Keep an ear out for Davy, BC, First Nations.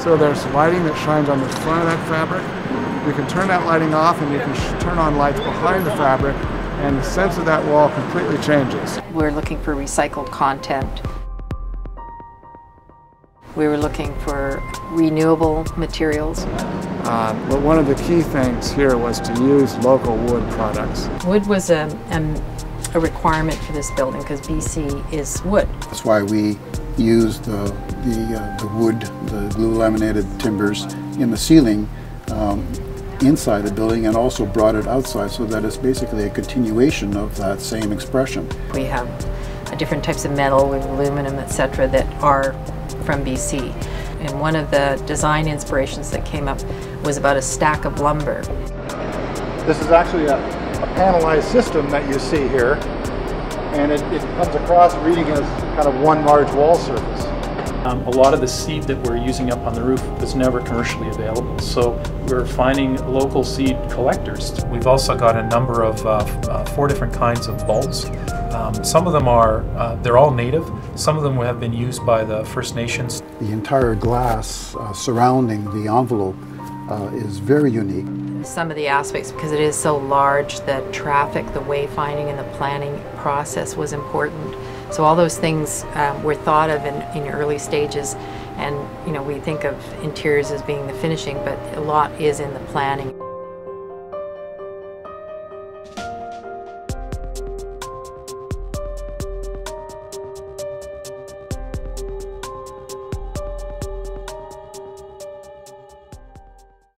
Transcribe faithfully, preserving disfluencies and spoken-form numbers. So there's lighting that shines on the front of that fabric. You can turn that lighting off and you can sh turn on lights behind the fabric, and the sense of that wall completely changes. We're looking for recycled content. We were looking for renewable materials. Uh, but one of the key things here was to use local wood products. Wood was a, a, a requirement for this building because B C is wood. That's why we used the, the, uh, the wood, the blue laminated timbers in the ceiling um, inside the building, and also brought it outside so that it's basically a continuation of that same expression. We have different types of metal, with aluminum, et cetera, that are from B C. And one of the design inspirations that came up was about a stack of lumber. This is actually a, a panelized system that you see here, and it, it comes across reading as kind of one large wall surface. Um, a lot of the seed that we're using up on the roof is never commercially available, so we're finding local seed collectors. We've also got a number of uh, uh, four different kinds of bulbs. Um, some of them are, uh, they're all native, some of them have been used by the First Nations. The entire glass uh, surrounding the envelope uh, is very unique. Some of the aspects, because it is so large, the traffic, the wayfinding and the planning process was important. So all those things uh, were thought of in, in early stages, and you know, we think of interiors as being the finishing, but a lot is in the planning.